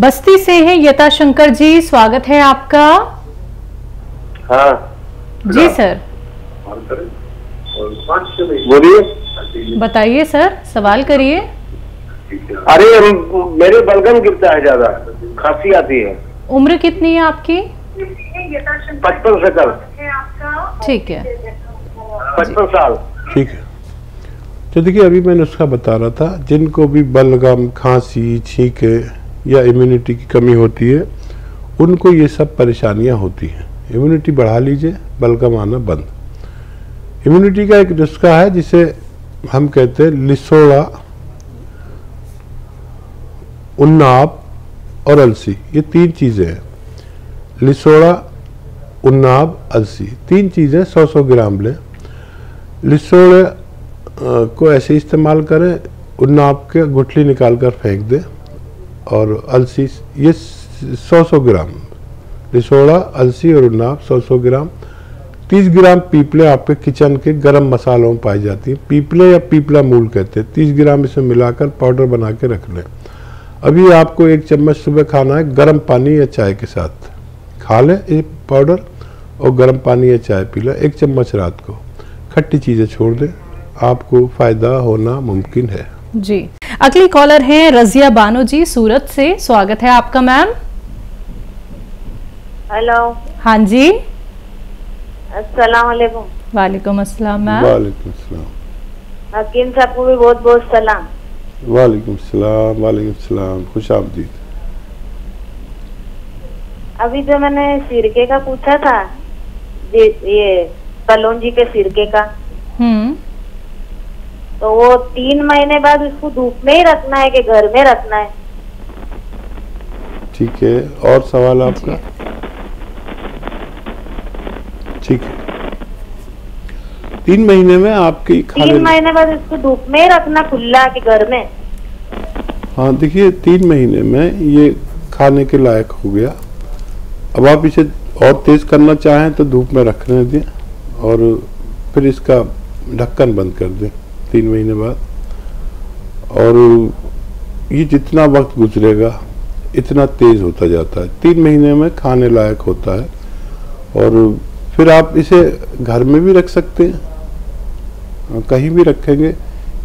बस्ती से हैं यताशंकर जी, स्वागत है आपका। हाँ जी सर, बोलिए, बताइए सर, सवाल करिए। अरे मेरे बलगम गिरता है, ज्यादा खांसी आती है। उम्र कितनी है आपकी? 55 साल। ठीक है, 55 साल। ठीक है, तो देखिए अभी मैं नुस्खा बता रहा था, जिनको भी बलगम, खांसी, छींके या इम्यूनिटी की कमी होती है उनको ये सब परेशानियां होती हैं। इम्यूनिटी बढ़ा लीजिए, बलगम आना बंद। इम्यूनिटी का एक नुस्खा है जिसे हम कहते हैं लिसोडा, उन्नाप और अलसी, ये तीन चीज़ें हैं। लिसोड़ा, उन्नाब, अलसी, तीन चीज़ें 100-100 ग्राम लें। लिसोड़े को ऐसे इस्तेमाल करें, उन्नाब के गुठली निकाल कर फेंक दें, और अलसी ये 100-100 ग्राम, लिसोड़ा, अलसी और उन्नाब 100-100 ग्राम। 30 ग्राम पीपले आपके किचन के गरम मसालों में पाई जाती है, पीपले या पीपला मूल कहते हैं, 30 ग्राम इसे मिलाकर पाउडर बना के रख लें। अभी आपको 1 चम्मच सुबह खाना है, गर्म पानी या चाय के साथ खा लें ये पाउडर, और गर्म पानी या चाय पी लें। 1 चम्मच रात को, खट्टी चीज़ें छोड़ दें, आपको फ़ायदा होना मुमकिन है जी। अगली कॉलर हैं रजिया बानो जी, सूरत से, स्वागत है आपका मैम। हेलो, हाँ जी, अस्सलाम वालेकुम। वालेकुम अस्सलाम मैम। वालेकुम सलाम। हकीम साहब को भी बहुत बहुत सलाम। वालेकुम सलाम, वालेकुम सलाम, खुश आमदीद। अभी जो मैंने सिरके का पूछा था, ये कलौंजी के सिरके का, तो वो 3 महीने बाद उसको धूप में ही रखना है कि घर में रखना है? ठीक है, और सवाल आपका? ठीक है, 3 महीने में आपकी 3 महीने बाद इसको धूप में रखना, खुला के घर में? हाँ, देखिए 3 महीने में ये खाने के लायक हो गया। अब आप इसे और तेज करना चाहें तो धूप में रखने दें, और फिर इसका ढक्कन बंद कर दें 3 महीने बाद, और ये जितना वक्त गुजरेगा इतना तेज होता जाता है, 3 महीने में खाने लायक होता है। और फिर आप इसे घर में भी रख सकते हैं, कहीं भी रखेंगे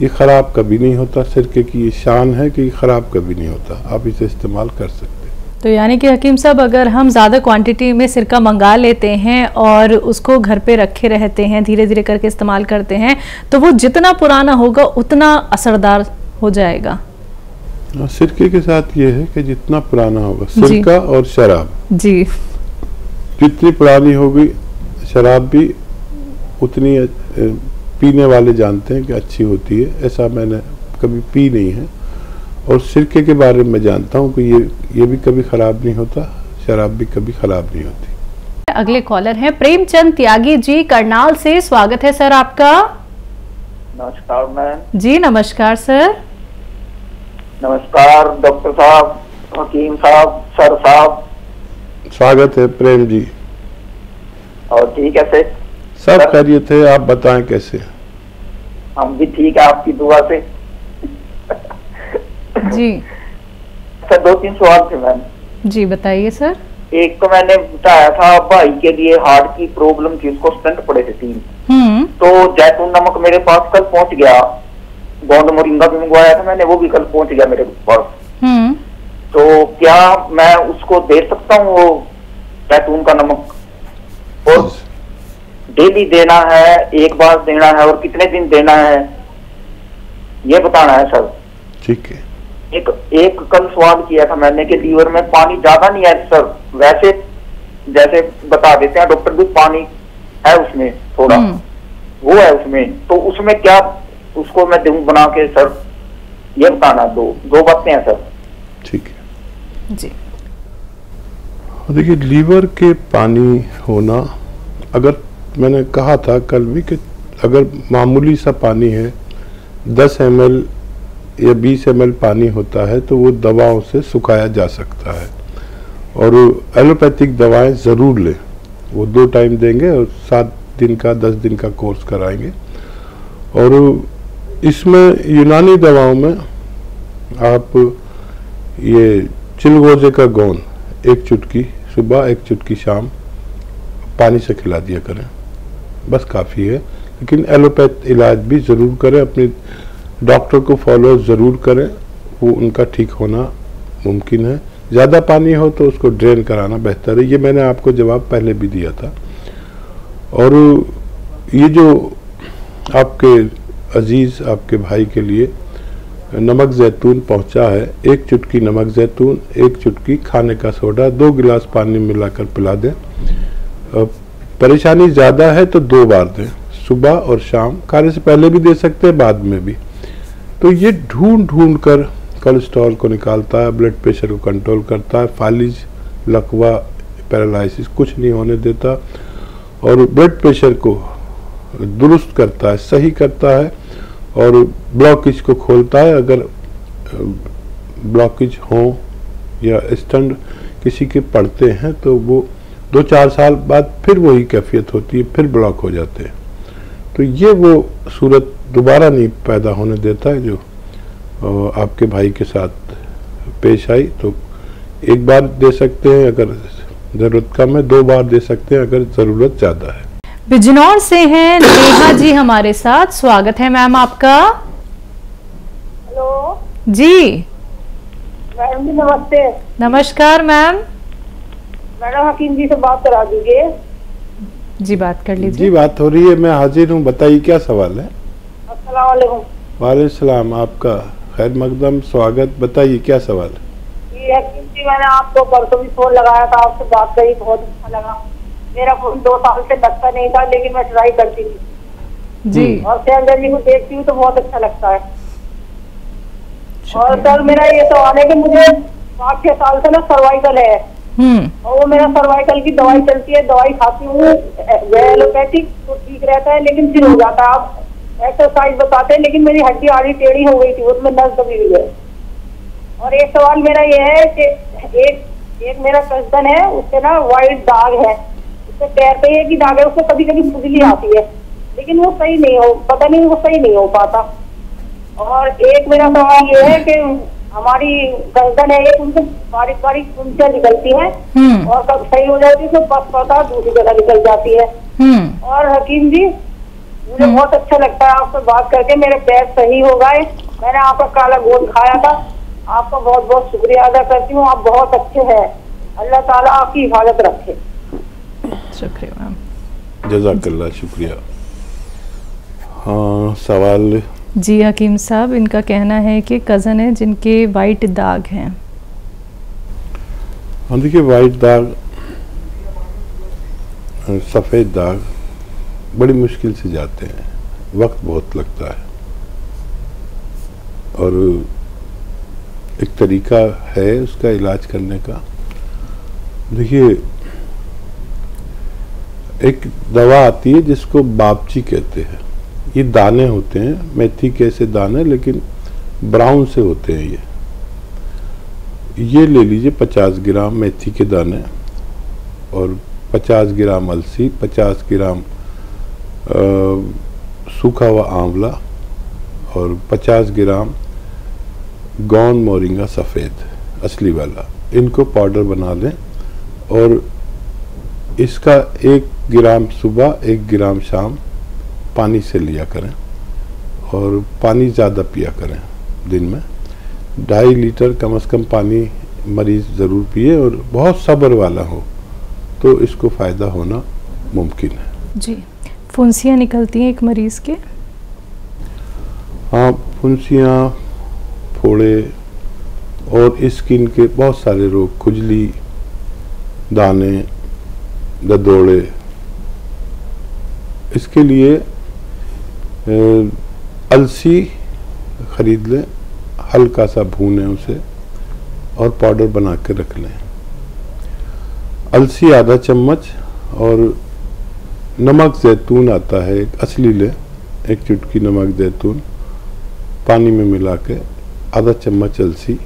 ये ख़राब कभी नहीं होता। सिरके की ये शान है कि ख़राब कभी नहीं होता, आप इसे इस्तेमाल कर सकते हैं। तो यानी कि हकीम साहब, अगर हम ज़्यादा क्वांटिटी में सिरका मंगा लेते हैं और उसको घर पे रखे रहते हैं, धीरे धीरे करके इस्तेमाल करते हैं, तो वो जितना पुराना होगा उतना असरदार हो जाएगा। सिरके के साथ ये है कि जितना पुराना होगा सिरका और शराब जी, जितनी पुरानी होगी शराब भी उतनी पीने वाले जानते हैं कि अच्छी होती है। ऐसा मैंने कभी पी नहीं है, और सिरके के बारे में जानता हूँ कि ये भी कभी ख़राब नहीं होता, शराब भी कभी ख़राब नहीं होती। अगले कॉलर हैं प्रेमचंद त्यागी जी, करनाल से, स्वागत है सर आपका। नमस्कार मैम जी। नमस्कार सर। नमस्कार डॉक्टर साहब, हकीम साहब, सर साहब, स्वागत है प्रेम जी। और ठीक है सर? सब खैरियत है, आप बताएं कैसे? हम भी ठीक है, आपकी दुआ से जी। सर 2-3 सवाल थे मैम जी, बताइए सर। एक तो मैंने बताया था भाई के लिए हार्ट की प्रॉब्लम थी, उसको स्टंट पड़े थे 3, तो जैतून नमक मेरे पास कल पहुंच गया, गोंद मोरिंगा भी मंगवाया था मैंने, वो भी कल पहुंच गया मेरे पास। तो क्या मैं उसको दे सकता हूँ वो जैतून का नमक? और डेली देना है, एक बार देना है, और कितने दिन देना है ये बताना है सर। ठीक है। एक कल सवाल किया था मैंने कि लीवर में पानी ज्यादा नहीं है सर, वैसे जैसे बता देते हैं डॉक्टर भी, पानी है उसमें थोड़ा, वो है उसमें, तो उसमें क्या उसको मैं दूं बना के सर, ये बताना। दो बातें हैं सर। ठीक है जी। देखिए लीवर के पानी होना, अगर मैंने कहा था कल भी कि अगर मामूली सा पानी है, 10 ml या 20 ml पानी होता है, तो वो दवाओं से सुखाया जा सकता है, और एलोपैथिक दवाएं ज़रूर लें। वो 2 टाइम देंगे और 7 दिन का 10 दिन का कोर्स कराएंगे। और इसमें यूनानी दवाओं में आप ये चिलगोजे का गोंद 1 चुटकी सुबह 1 चुटकी शाम पानी से खिला दिया करें, बस काफ़ी है। लेकिन एलोपैथ इलाज भी ज़रूर करें, अपने डॉक्टर को फॉलो ज़रूर करें, वो उनका ठीक होना मुमकिन है। ज़्यादा पानी हो तो उसको ड्रेन कराना बेहतर है। ये मैंने आपको जवाब पहले भी दिया था। और ये जो आपके अजीज़ आपके भाई के लिए नमक जैतून पहुंचा है, 1 चुटकी नमक जैतून, 1 चुटकी खाने का सोडा, 2 गिलास पानी मिलाकर पिला दें। परेशानी ज़्यादा है तो 2 बार दें, सुबह और शाम। खाने से पहले भी दे सकते हैं, बाद में भी। तो ये ढूंढ कर कोलेस्ट्रॉल को निकालता है, ब्लड प्रेशर को कंट्रोल करता है, फालिज लकवा पैरालिसिस कुछ नहीं होने देता और ब्लड प्रेशर को दुरुस्त करता है, सही करता है और ब्लॉकेज को खोलता है। अगर ब्लॉकेज हो या स्टंट किसी के पड़ते हैं तो वो 2-4 साल बाद फिर वही कैफियत होती है, फिर ब्लॉक हो जाते हैं। तो ये वो सूरत दोबारा नहीं पैदा होने देता है जो आपके भाई के साथ पेश आई। तो 1 बार दे सकते हैं अगर ज़रूरत कम है, 2 बार दे सकते हैं अगर ज़रूरत ज़्यादा है। बिजनौर से हैं नेहा जी हमारे साथ, स्वागत है मैम आपका। हेलो जी, मैम जी नमस्ते। नमस्कार मैम। मैडम हकीम जी से बात करा दीजिए। जी बात कर लीजिए। जी बात हो रही है, मैं हाजिर हूँ, बताइए क्या सवाल है। अस्सलाम वालेकुम। वालेकुम सलाम, आपका खैर मकदम स्वागत, बताइए क्या सवाल है। जी हकीम जी, मैंने आपको परसों भी फोन लगाया था, आपसे बात करी, बहुत अच्छा लगा। मेरा फोन 2 साल से लगता नहीं था लेकिन मैं ट्राई करती थी जी, और शैलजा जी को देखती हूँ तो बहुत अच्छा लगता है। और सर मेरा ये सवाल है कि मुझे 5-6 साल से ना सर्वाइकल है और वो मेरा सर्वाइकल की दवाई चलती है, दवाई खाती हूँ एलोपैथिक तो ठीक रहता है लेकिन फिर हो जाता है। आप एक्सरसाइज बताते हैं लेकिन मेरी हड्डी आधी टेढ़ी हो गई थी, उसमें दर्द दबी हुई है। और एक सवाल मेरा ये है कि एक मेरा कजन है, उससे ना वाइट दाग है पैर पे, एक ही दाग है, उसको कभी कभी खुजली आती है लेकिन वो सही नहीं हो, पता नहीं वो सही नहीं हो पाता। और एक मेरा सवाल ये है कि हमारी गर्दन है एक, उनसे बारीक बारीक कुंचियां निकलती हैं और कब सही हो जाती है तो बस पता दूसरी जगह निकल जाती है। और हकीम जी मुझे बहुत अच्छा लगता है आपसे बात करके, मेरे पैर सही हो गए। मैंने आपका काला गोंद खाया था। आपका बहुत बहुत शुक्रिया अदा करती हूँ, आप बहुत अच्छे हैं, अल्लाह ताला आपकी हिफाजत रखे। शुक्रिया मैम, जज़ाकल्लाह शुक्रिया। हाँ सवाल जी हकीम साहब, इनका कहना है कि कज़न है जिनके वाइट दाग हैं। हाँ देखिए, वाइट दाग सफ़ेद दाग बड़ी मुश्किल से जाते हैं, वक्त बहुत लगता है। और एक तरीका है उसका इलाज करने का। देखिए एक दवा आती है जिसको बापची कहते हैं, ये दाने होते हैं मेथी कैसे दाने, लेकिन ब्राउन से होते हैं। ये ले लीजिए 50 ग्राम मेथी के दाने और 50 ग्राम अलसी, 50 ग्राम सूखा हुआ आंवला और 50 ग्राम गौन मोरिंगा सफ़ेद असली वाला, इनको पाउडर बना लें। और इसका 1 ग्राम सुबह 1 ग्राम शाम पानी से लिया करें और पानी ज़्यादा पिया करें। दिन में 2.5 लीटर कम से कम पानी मरीज़ ज़रूर पिए और बहुत सब्र वाला हो तो इसको फ़ायदा होना मुमकिन है। जी फुंसियाँ निकलती हैं एक मरीज़ के। हाँ फुंसियाँ, फोड़े और स्किन के बहुत सारे रोग, खुजली, दाने, ददोड़े, इसके लिए अलसी खरीद लें, हल्का सा भूनें उसे और पाउडर बना के रख लें। अलसी आधा चम्मच और नमक जैतून आता है असली लें, 1 चुटकी नमक जैतून पानी में मिला के आधा चम्मच अलसी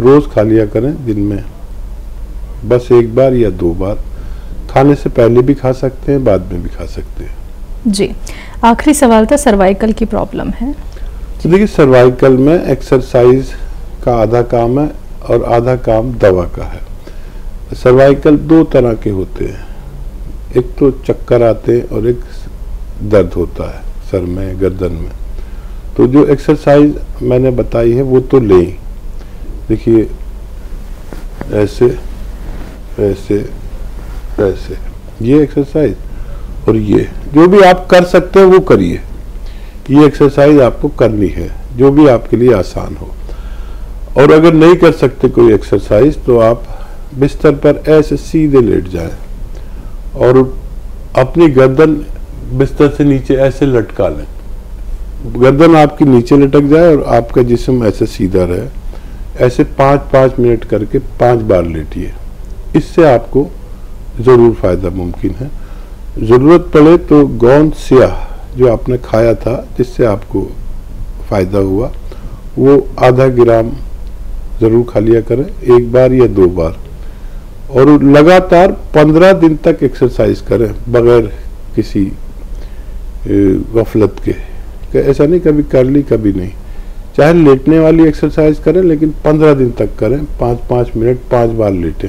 रोज़ खा लिया करें। दिन में बस 1 बार या 2 बार, खाने से पहले भी खा सकते हैं, बाद में भी खा सकते हैं। जी आखिरी सवाल था, सर्वाइकल की प्रॉब्लम है। तो देखिए सर्वाइकल में एक्सरसाइज का आधा काम है, और आधा काम दवा का है। सर्वाइकल दो तरह के होते हैं, एक तो चक्कर आते हैं और एक दर्द होता है सर में, गर्दन में। तो जो एक्सरसाइज मैंने बताई है वो तो लें। देखिए ऐसे ऐसे ऐसे ये एक्सरसाइज, और ये जो भी आप कर सकते हैं वो करिए। ये एक्सरसाइज आपको करनी है जो भी आपके लिए आसान हो। और अगर नहीं कर सकते कोई एक्सरसाइज तो आप बिस्तर पर ऐसे सीधे लेट जाएं और अपनी गर्दन बिस्तर से नीचे ऐसे लटका लें। गर्दन आपकी नीचे लटक जाए और आपका जिस्म ऐसे सीधा रहे। ऐसे 5-5 मिनट करके 5 बार लेटिए, इससे आपको ज़रूर फ़ायदा मुमकिन है। ज़रूरत पड़े तो गोंद सियाह जो आपने खाया था जिससे आपको फ़ायदा हुआ वो आधा ग्राम ज़रूर खा लिया करें, एक बार या 2 बार, और लगातार 15 दिन तक एक्सरसाइज करें बगैर किसी गफलत के। ऐसा नहीं कभी कर ली कभी नहीं, चाहे लेटने वाली एक्सरसाइज करें लेकिन 15 दिन तक करें, 5-5 मिनट 5 बार लेटें।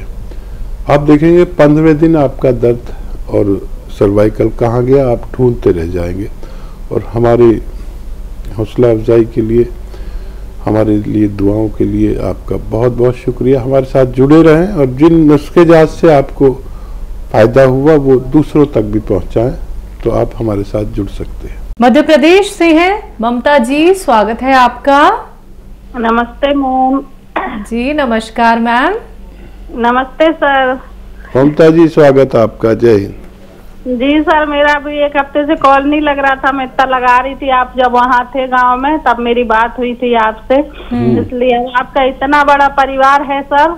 आप देखेंगे 15वें दिन आपका दर्द और सर्वाइकल कहाँ गया आप ढूंढते रह जाएंगे। और हमारी हौसला अफजाई के लिए, हमारे लिए दुआओं के लिए आपका बहुत बहुत शुक्रिया। हमारे साथ जुड़े रहें और जिन नुस्खेजात से आपको फ़ायदा हुआ वो दूसरों तक भी पहुंचाएं, तो आप हमारे साथ जुड़ सकते हैं। मध्य प्रदेश से हैं ममता जी, स्वागत है आपका। नमस्ते मोम जी। नमस्कार मैम। नमस्ते सर। ममता जी स्वागत आपका, जय हिंद। जी सर, मेरा भी 1 हफ्ते से कॉल नहीं लग रहा था, मैं इतना लगा रही थी। आप जब वहाँ थे गांव में तब मेरी बात हुई थी आपसे, इसलिए आपका इतना बड़ा परिवार है सर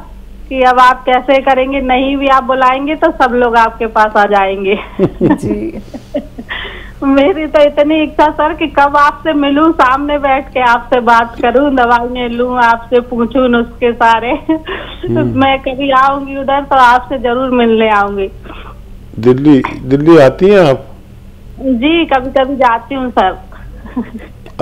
कि अब आप कैसे करेंगे, नहीं भी आप बुलाएंगे तो सब लोग आपके पास आ जाएंगे जी। मेरी तो इतनी इच्छा सर कि कब आपसे मिलूं, सामने बैठ के आपसे बात करूं, दवाइयाँ लूं, आपसे पूछूं उसके सारे मैं कभी आऊंगी उधर तो आपसे जरूर मिलने आऊंगी। दिल्ली आती हैं आप? जी कभी कभी जाती हूँ सर।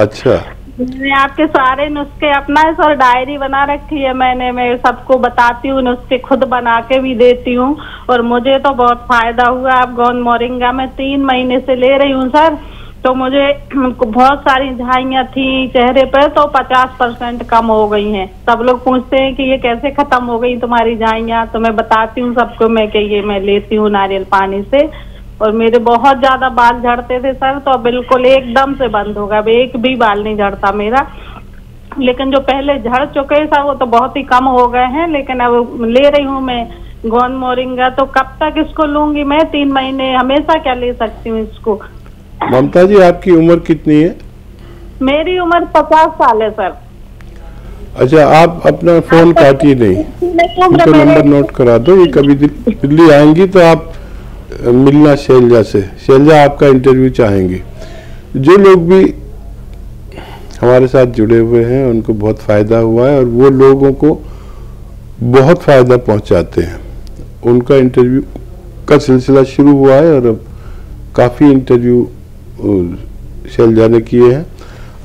अच्छा। मैंने आपके सारे नुस्खे अपना है सर, डायरी बना रखी है मैंने, मैं सबको बताती हूँ, नुस्खे खुद बना के भी देती हूँ। और मुझे तो बहुत फायदा हुआ, आप गौन मोरिंगा मैं 3 महीने से ले रही हूँ सर, तो मुझे बहुत सारी झाइयाँ थी चेहरे पर तो 50% कम हो गई हैं। सब लोग पूछते हैं कि ये कैसे खत्म हो गई तुम्हारी झाइयाँ, तो मैं बताती हूँ सबको मैं कि ये मैं लेती हूँ नारियल पानी से। और मेरे बहुत ज्यादा बाल झड़ते थे सर, तो बिल्कुल एकदम से बंद हो गया, अब एक भी बाल नहीं झड़ता मेरा। लेकिन जो पहले झड़ चुके हैं सर वो तो बहुत ही कम हो गए हैं। लेकिन अब ले रही हूँ मैं गोंद मोरिंगा, तो कब तक इसको लूंगी मैं? 3 महीने हमेशा क्या ले सकती हूँ इसको? ममता जी आपकी उम्र कितनी है? मेरी उम्र 50 साल है सर। अच्छा, आप अपना फोन काटिए नहीं, उनका नंबर नोट करा दो। ये कभी दिल्ली आएंगी तो आप मिलना शैलजा से, शैलजा आपका इंटरव्यू चाहेंगे। जो लोग भी हमारे साथ जुड़े हुए हैं उनको बहुत फ़ायदा हुआ है और वो लोगों को बहुत फ़ायदा पहुंचाते हैं। उनका इंटरव्यू का सिलसिला शुरू हुआ है और अब काफ़ी इंटरव्यू शैलजा ने किए हैं।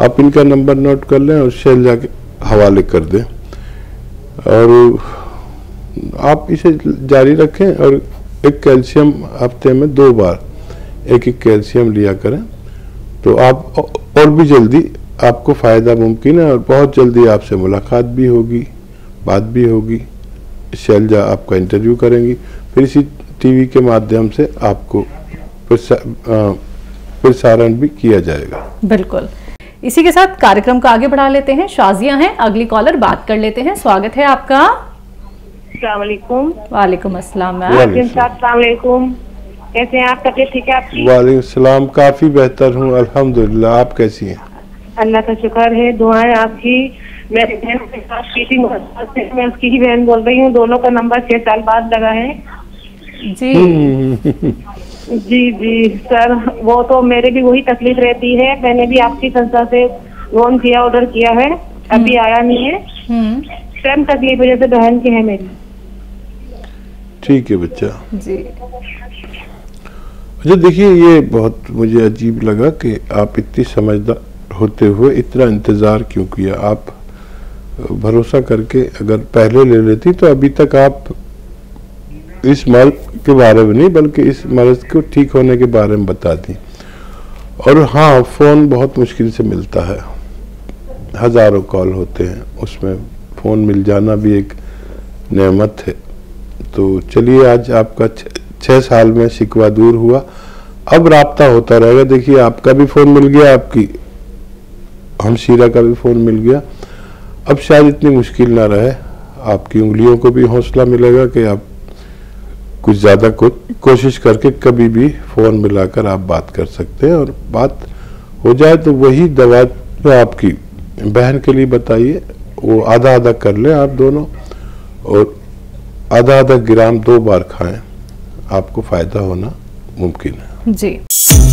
आप इनका नंबर नोट कर लें और शैलजा के हवाले कर दें और आप इसे जारी रखें। और एक कैल्शियम हफ्ते में 2 बार एक कैल्शियम लिया करें, तो आप और भी जल्दी आपको फ़ायदा मुमकिन है। और बहुत जल्दी आपसे मुलाकात भी होगी, बात भी होगी, शैलजा आपका इंटरव्यू करेंगी, फिर इसी टीवी के माध्यम से आपको प्रसारण भी किया जाएगा। बिल्कुल, इसी के साथ कार्यक्रम को आगे बढ़ा लेते हैं। शाजिया हैं अगली कॉलर, बात कर लेते हैं। स्वागत है आपका। अस्सलामुअलैकुम। वालेकुम अस्सलाम। अस्सलामुअलैकुम, कैसे हैं आप? तबीयत ठीक है आपकी? वालेकुम सलाम, काफी बेहतर हूँ अल्हम्दुलिल्लाह, आप कैसी हैं? अल्लाह का शुक्र है, दुआएं आपकी। मैं बहन के साथ की थी, मैं उसकी ही बहन बोल रही हूँ, दोनों का नंबर 6 साल बाद लगा है जी। जी जी सर, वो तो मेरे भी वही तकलीफ रहती है। मैंने भी आपकी संस्था से गोंद सियाह ऑर्डर किया है, अभी आया नहीं है, सेम तकलीफ जैसे बहन की है मेरी। ठीक है बच्चा जी। अच्छा देखिए, ये बहुत मुझे अजीब लगा कि आप इतनी समझदार होते हुए इतना इंतज़ार क्यों किया। आप भरोसा करके अगर पहले ले लेती तो अभी तक आप इस मर्ज के बारे में नहीं बल्कि इस मर्ज को ठीक होने के बारे में बता दी। और हाँ, फ़ोन बहुत मुश्किल से मिलता है, हज़ारों कॉल होते हैं, उसमें फ़ोन मिल जाना भी एक नेमत है। तो चलिए, आज आपका 6 साल में शिकवा दूर हुआ, अब राब्ता होता रहेगा। देखिए, आपका भी फ़ोन मिल गया, आपकी हमशीरा का भी फ़ोन मिल गया, अब शायद इतनी मुश्किल ना रहे। आपकी उंगलियों को भी हौसला मिलेगा कि आप कुछ ज़्यादा कोशिश करके कभी भी फ़ोन मिलाकर आप बात कर सकते हैं। और बात हो जाए तो वही दवा तो आपकी बहन के लिए बताइए, वो आधा आधा कर लें आप दोनों, और आधा आधा ग्राम 2 बार खाएं, आपको फ़ायदा होना मुमकिन है जी।